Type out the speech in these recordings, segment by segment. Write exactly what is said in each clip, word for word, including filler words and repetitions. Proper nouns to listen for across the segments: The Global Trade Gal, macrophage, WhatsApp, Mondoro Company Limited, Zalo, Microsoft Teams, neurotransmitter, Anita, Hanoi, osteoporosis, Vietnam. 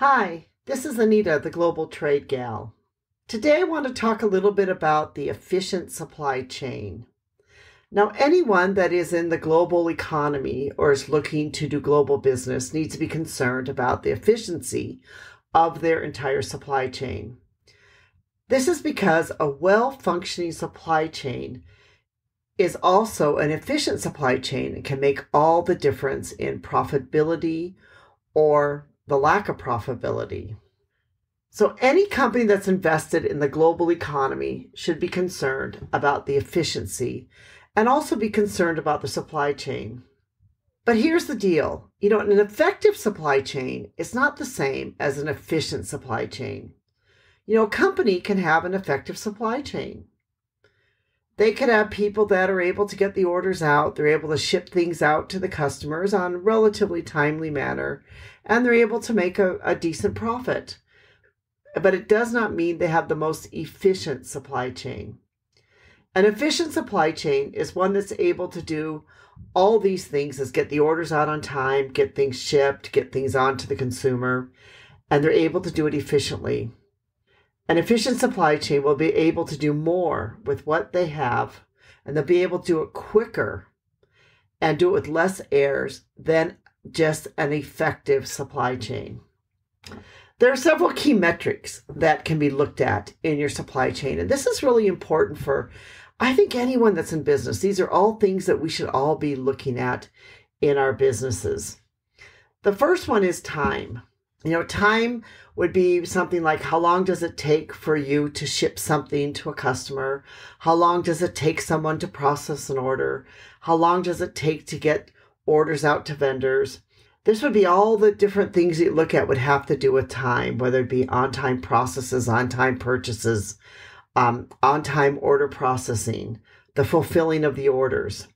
Hi, this is Anita, the Global Trade Gal. Today I want to talk a little bit about the efficient supply chain. Now, anyone that is in the global economy or is looking to do global business needs to be concerned about the efficiency of their entire supply chain. This is because a well-functioning supply chain is also an efficient supply chain and can make all the difference in profitability or the lack of profitability. So any company that's invested in the global economy should be concerned about the efficiency and also be concerned about the supply chain. But here's the deal. You know, an effective supply chain is not the same as an efficient supply chain. You know, a company can have an effective supply chain. They could have people that are able to get the orders out. They're able to ship things out to the customers on a relatively timely manner, and they're able to make a, a decent profit. But it does not mean they have the most efficient supply chain. An efficient supply chain is one that's able to do all these things, is get the orders out on time, get things shipped, get things on to the consumer, and they're able to do it efficiently. An efficient supply chain will be able to do more with what they have, and they'll be able to do it quicker and do it with less errors than just an effective supply chain. There are several key metrics that can be looked at in your supply chain, and this is really important for, I think, anyone that's in business. These are all things that we should all be looking at in our businesses. The first one is time. You know, time would be something like, how long does it take for you to ship something to a customer? How long does it take someone to process an order? How long does it take to get orders out to vendors? This would be all the different things that you look at would have to do with time, whether it be on-time processes, on-time purchases, um, on-time order processing, the fulfilling of the orders,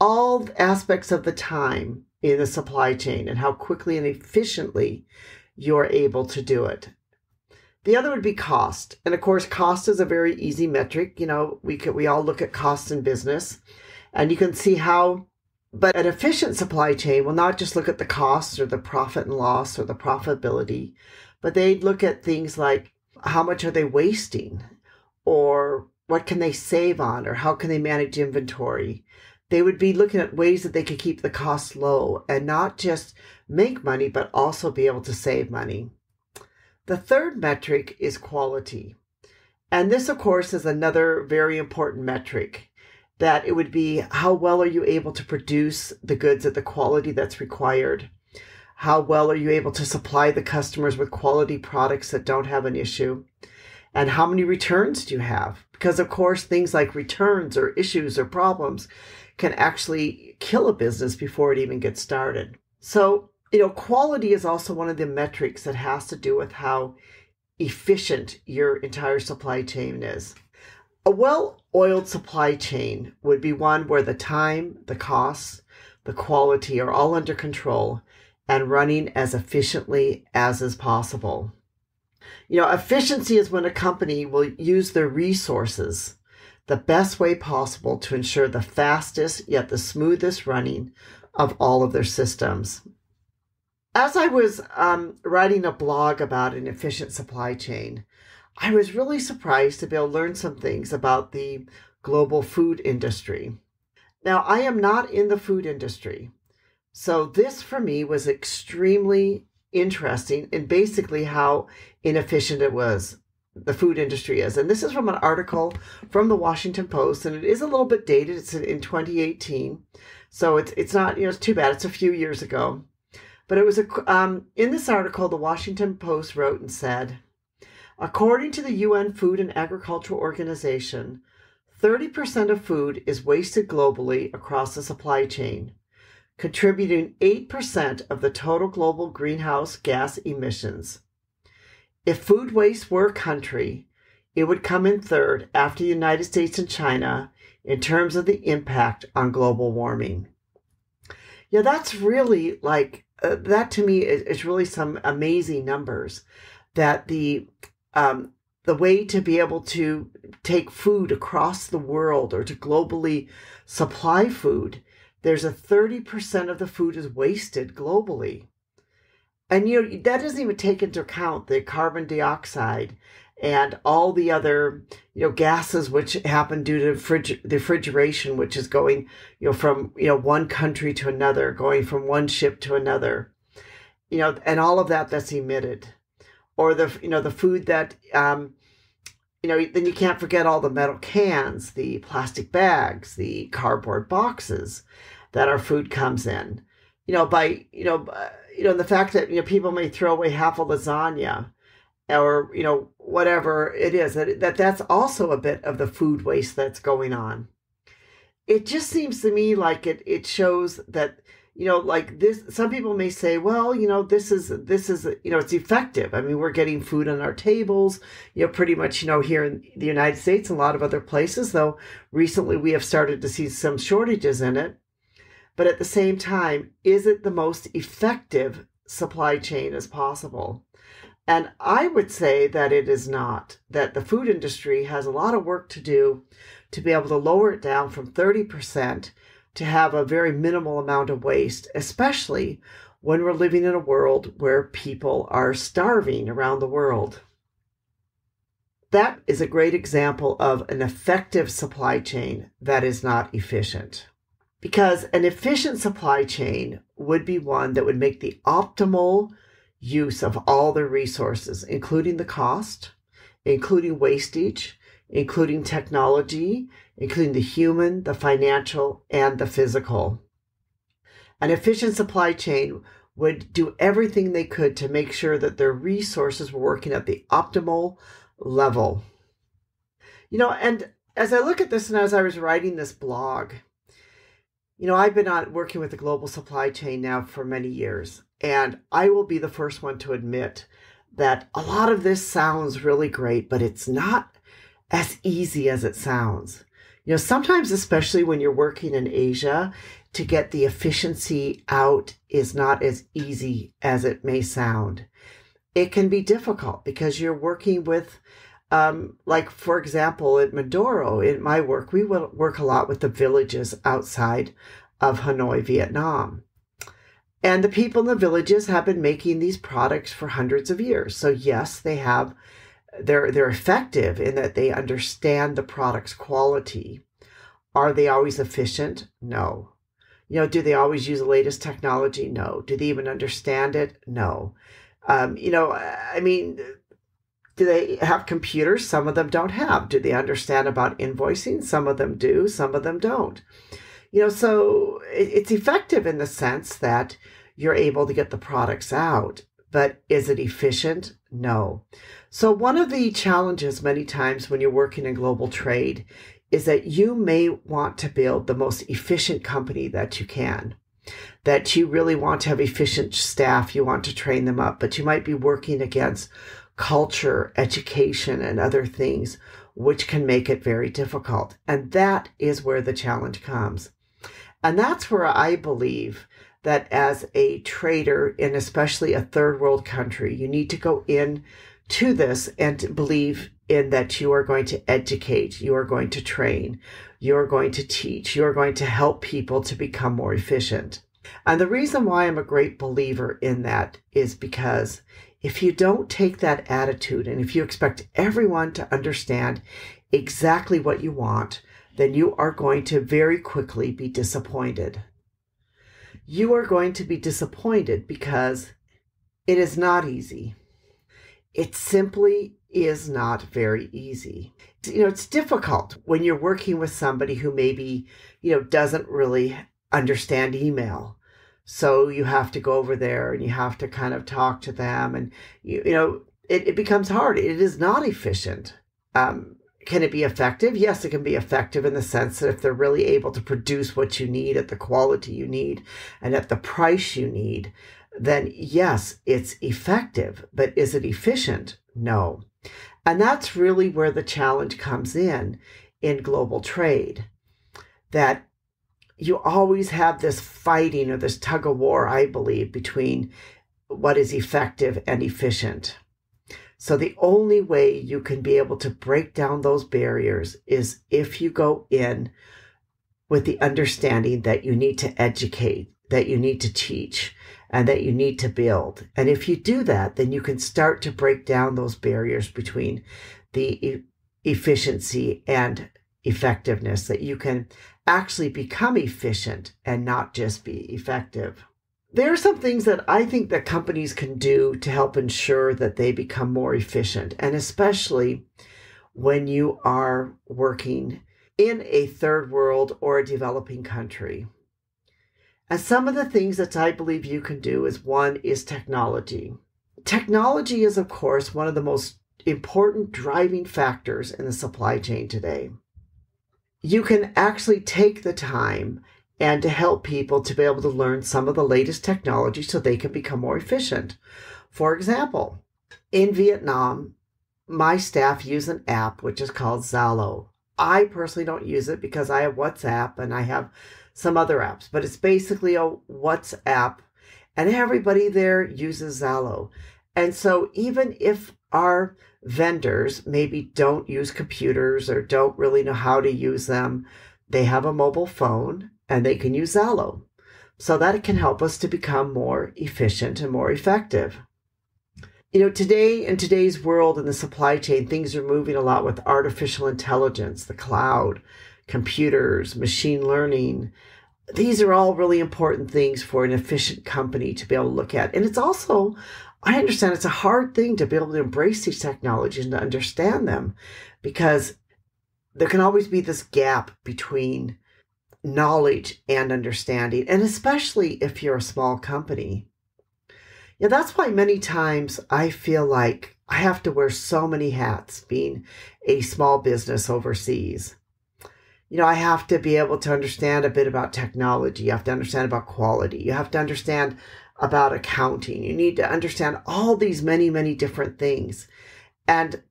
all aspects of the time in the supply chain and how quickly and efficiently you're able to do it. The other would be cost. And of course, cost is a very easy metric. You know, we could, we all look at costs in business and you can see how, but an efficient supply chain will not just look at the costs or the profit and loss or the profitability, but they look at things like how much are they wasting or what can they save on or how can they manage inventory? They would be looking at ways that they could keep the costs low and not just make money, but also be able to save money. The third metric is quality. And this, of course, is another very important metric, that it would be how well are you able to produce the goods at the quality that's required? How well are you able to supply the customers with quality products that don't have an issue? And how many returns do you have? Because, of course, things like returns or issues or problems can actually kill a business before it even gets started. So, you know, quality is also one of the metrics that has to do with how efficient your entire supply chain is. A well-oiled supply chain would be one where the time, the costs, the quality are all under control and running as efficiently as is possible. You know, efficiency is when a company will use their resources the best way possible to ensure the fastest yet the smoothest running of all of their systems. As I was um, writing a blog about an efficient supply chain, I was really surprised to be able to learn some things about the global food industry. Now, I am not in the food industry, so this for me was extremely interesting and basically how inefficient it was. The food industry is. And this is from an article from the Washington Post, and it is a little bit dated. It's in twenty eighteen. So it's, it's not, you know, it's too bad. It's a few years ago. But it was, a, um, in this article, the Washington Post wrote and said, according to the U N Food and Agriculture Organization, thirty percent of food is wasted globally across the supply chain, contributing eight percent of the total global greenhouse gas emissions. If food waste were a country, it would come in third after the United States and China in terms of the impact on global warming. Yeah, that's really like, uh, that to me is, is really some amazing numbers, that the, um, the way to be able to take food across the world or to globally supply food, there's a thirty percent of the food is wasted globally. And you that doesn't even take into account the carbon dioxide and all the other, you know, gases which happen due to frig- the refrigeration, which is going, you know, from, you know, one country to another, going from one ship to another, you know, and all of that that's emitted. Or the, you know, the food that, um, you know, then you can't forget all the metal cans, the plastic bags, the cardboard boxes that our food comes in, you know, by, you know, uh, you know, the fact that, you know, people may throw away half a lasagna, or, you know, whatever it is, that, that that's also a bit of the food waste that's going on. It just seems to me like it, it shows that, you know, like this, some people may say, well, you know, this is, this is, you know, it's effective. I mean, we're getting food on our tables, you know, pretty much, you know, here in the United States, and a lot of other places, though recently we have started to see some shortages in it. But at the same time, is it the most effective supply chain as possible? And I would say that it is not, that the food industry has a lot of work to do to be able to lower it down from thirty percent to have a very minimal amount of waste, especially when we're living in a world where people are starving around the world. That is a great example of an effective supply chain that is not efficient. Because an efficient supply chain would be one that would make the optimal use of all the resources, including the cost, including wastage, including technology, including the human, the financial, and the physical. An efficient supply chain would do everything they could to make sure that their resources were working at the optimal level. You know, and as I look at this and as I was writing this blog, you know, I've been on working with the global supply chain now for many years, and I will be the first one to admit that a lot of this sounds really great, but it's not as easy as it sounds. You know, sometimes, especially when you're working in Asia, to get the efficiency out is not as easy as it may sound. It can be difficult because you're working with, Um, like, for example, at Mondoro, in my work, we work a lot with the villages outside of Hanoi, Vietnam. And the people in the villages have been making these products for hundreds of years. So yes, they have, they're, they're effective in that they understand the product's quality. Are they always efficient? No. You know, do they always use the latest technology? No. Do they even understand it? No. Um, you know, I mean... Do they have computers? Some of them don't have. Do they understand about invoicing? Some of them do, some of them don't. You know, so it's effective in the sense that you're able to get the products out, but is it efficient? No. So one of the challenges many times when you're working in global trade is that you may want to build the most efficient company that you can, that you really want to have efficient staff, you want to train them up, but you might be working against culture, education, and other things, which can make it very difficult. And that is where the challenge comes. And that's where I believe that as a trader, and especially a third world country, you need to go in to this and believe in that you are going to educate, you are going to train, you are going to teach, you are going to help people to become more efficient. And the reason why I'm a great believer in that is because if you don't take that attitude, and if you expect everyone to understand exactly what you want, then you are going to very quickly be disappointed. You are going to be disappointed because it is not easy. It simply is not very easy. You know, it's difficult when you're working with somebody who maybe, you know, doesn't really understand email. So you have to go over there and you have to kind of talk to them. And, you, you know, it, it becomes hard. It is not efficient. Um, can it be effective? Yes, it can be effective in the sense that if they're really able to produce what you need at the quality you need and at the price you need, then yes, it's effective. But is it efficient? No. And that's really where the challenge comes in, in global trade, that you always have this fighting or this tug of war, I believe, between what is effective and efficient. So the only way you can be able to break down those barriers is if you go in with the understanding that you need to educate, that you need to teach, and that you need to build. And if you do that, then you can start to break down those barriers between the e- efficiency and effectiveness, that you can actually become efficient and not just be effective. There are some things that I think that companies can do to help ensure that they become more efficient, and especially when you are working in a third world or a developing country. And some of the things that I believe you can do is, one is technology. Technology is, of course, one of the most important driving factors in the supply chain today. You can actually take the time and to help people to be able to learn some of the latest technology so they can become more efficient. For example, in Vietnam, my staff use an app which is called Zalo. I personally don't use it because I have WhatsApp and I have some other apps, but it's basically a WhatsApp, and everybody there uses Zalo. And so even if our vendors maybe don't use computers or don't really know how to use them, they have a mobile phone and they can use Zalo. So that it can help us to become more efficient and more effective. You know, today in today's world in the supply chain, things are moving a lot with artificial intelligence, the cloud, computers, machine learning. These are all really important things for an efficient company to be able to look at. And it's also, I understand it's a hard thing to be able to embrace these technologies and to understand them, because there can always be this gap between knowledge and understanding, and especially if you're a small company. Yeah, that's why many times I feel like I have to wear so many hats being a small business overseas. You know, I have to be able to understand a bit about technology. You have to understand about quality. You have to understand about accounting. You need to understand all these many, many different things. And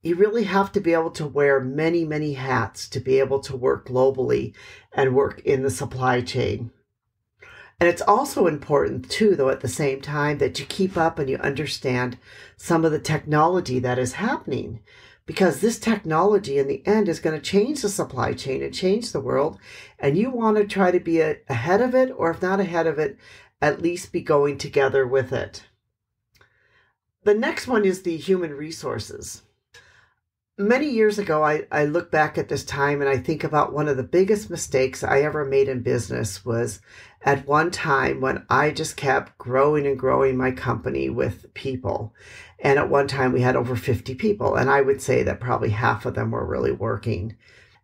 you really have to be able to wear many, many hats to be able to work globally and work in the supply chain. And it's also important, too, though, at the same time, that you keep up and you understand some of the technology that is happening, because this technology in the end is going to change the supply chain and change the world. And you want to try to be a, ahead of it, or if not ahead of it, at least be going together with it. The next one is the human resources. Many years ago, I, I look back at this time and I think about one of the biggest mistakes I ever made in business was at one time when I just kept growing and growing my company with people. And at one time we had over fifty people. And I would say that probably half of them were really working.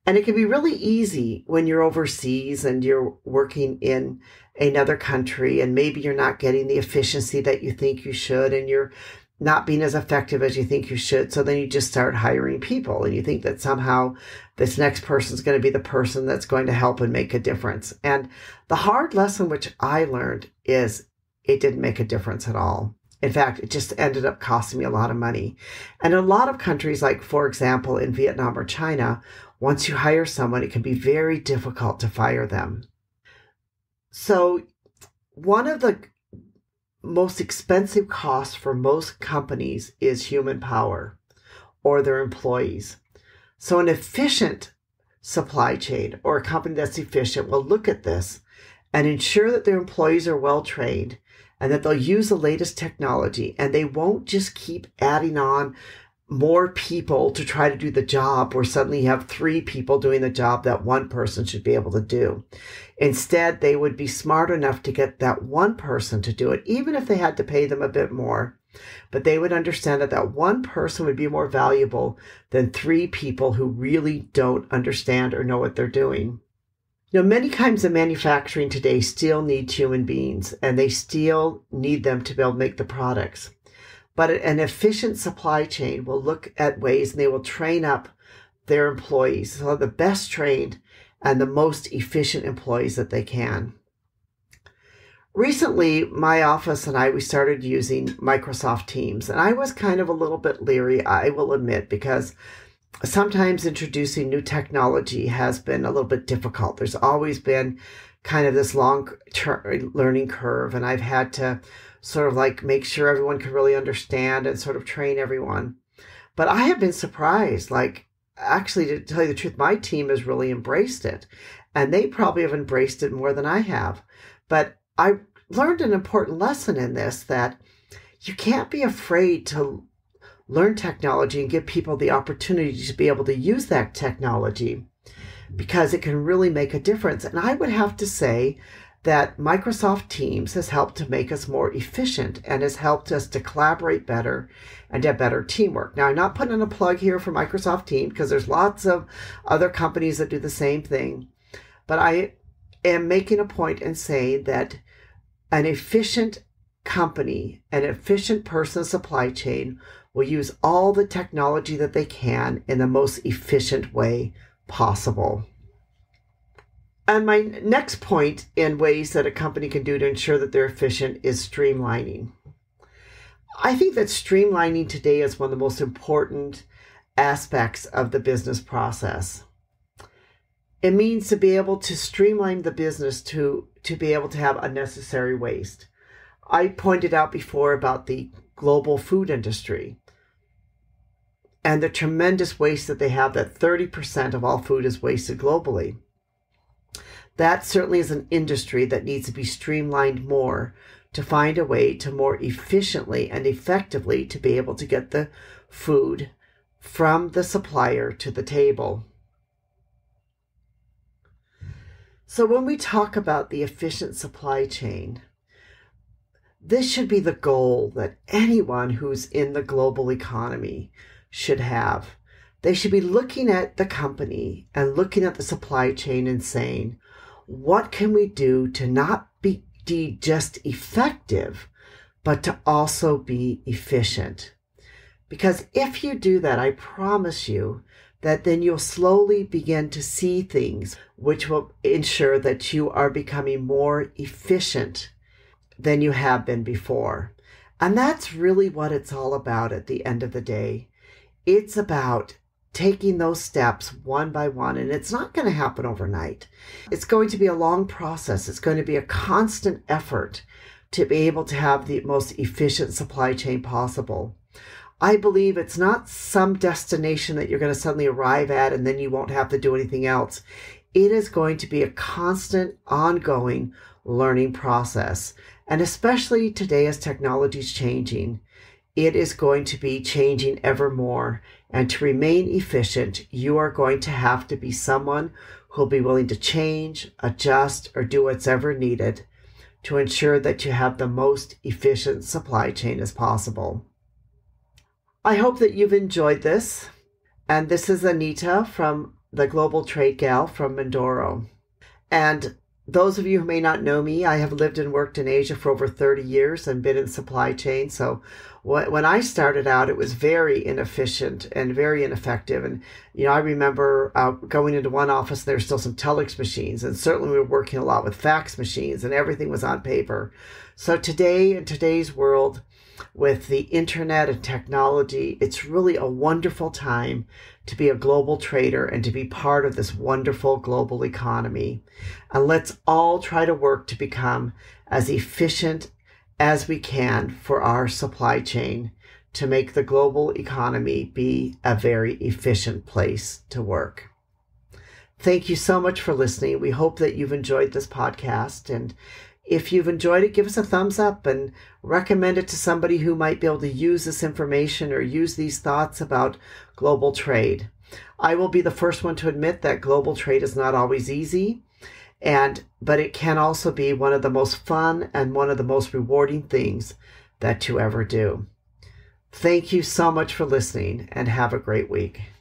And it can be really easy when you're overseas and you're working in another country, and maybe you're not getting the efficiency that you think you should, and you're not being as effective as you think you should. So then you just start hiring people and you think that somehow this next person is going to be the person that's going to help and make a difference. And the hard lesson which I learned is it didn't make a difference at all. In fact, it just ended up costing me a lot of money. And in a lot of countries, like for example, in Vietnam or China, once you hire someone, it can be very difficult to fire them. So one of the most expensive cost for most companies is human power or their employees. So an efficient supply chain or a company that's efficient will look at this and ensure that their employees are well trained and that they'll use the latest technology, and they won't just keep adding on more people to try to do the job where suddenly you have three people doing the job that one person should be able to do. Instead, they would be smart enough to get that one person to do it, even if they had to pay them a bit more. But they would understand that that one person would be more valuable than three people who really don't understand or know what they're doing. You know, many kinds of manufacturing today still need human beings, and they still need them to be able to make the products. But an efficient supply chain will look at ways, and they will train up their employees, so the best trained and the most efficient employees that they can. Recently, my office and I, we started using Microsoft Teams, and I was kind of a little bit leery, I will admit, because sometimes introducing new technology has been a little bit difficult. There's always been kind of this long-term learning curve, and I've had to sort of like make sure everyone can really understand and sort of train everyone. But I have been surprised, like actually to tell you the truth, my team has really embraced it, and they probably have embraced it more than I have. But I learned an important lesson in this, that you can't be afraid to learn technology and give people the opportunity to be able to use that technology, because it can really make a difference. And I would have to say that Microsoft Teams has helped to make us more efficient and has helped us to collaborate better and have better teamwork. Now, I'm not putting in a plug here for Microsoft Teams, because there's lots of other companies that do the same thing. But I am making a point in saying that an efficient company, an efficient person supply chain will use all the technology that they can in the most efficient way possible. And my next point in ways that a company can do to ensure that they're efficient is streamlining. I think that streamlining today is one of the most important aspects of the business process. It means to be able to streamline the business to, to be able to have unnecessary waste. I pointed out before about the global food industry and the tremendous waste that they have, that thirty percent of all food is wasted globally. That certainly is an industry that needs to be streamlined more to find a way to more efficiently and effectively to be able to get the food from the supplier to the table. So when we talk about the efficient supply chain, this should be the goal that anyone who's in the global economy should have. They should be looking at the company and looking at the supply chain and saying, what can we do to not be just effective, but to also be efficient? Because if you do that, I promise you that then you'll slowly begin to see things which will ensure that you are becoming more efficient than you have been before. And that's really what it's all about at the end of the day. It's about taking those steps one by one, and it's not going to happen overnight. It's going to be a long process. It's going to be a constant effort to be able to have the most efficient supply chain possible. I believe it's not some destination that you're going to suddenly arrive at and then you won't have to do anything else. It is going to be a constant, ongoing learning process. And especially today, as technology is changing, it is going to be changing ever more. And to remain efficient, you are going to have to be someone who'll be willing to change, adjust, or do what's ever needed to ensure that you have the most efficient supply chain as possible. I hope that you've enjoyed this. And this is Anita from The Global Trade Gal from Mondoro. And those of you who may not know me, I have lived and worked in Asia for over thirty years and been in supply chain. So when I started out, it was very inefficient and very ineffective. And, you know, I remember uh, going into one office, there were still some telex machines. And certainly we were working a lot with fax machines, and everything was on paper. So today, in today's world, with the internet and technology, it's really a wonderful time to be a global trader and to be part of this wonderful global economy. And let's all try to work to become as efficient as we can for our supply chain to make the global economy be a very efficient place to work. Thank you so much for listening. We hope that you've enjoyed this podcast, and if you've enjoyed it, give us a thumbs up and recommend it to somebody who might be able to use this information or use these thoughts about global trade. I will be the first one to admit that global trade is not always easy, and but it can also be one of the most fun and one of the most rewarding things that you ever do. Thank you so much for listening, and have a great week.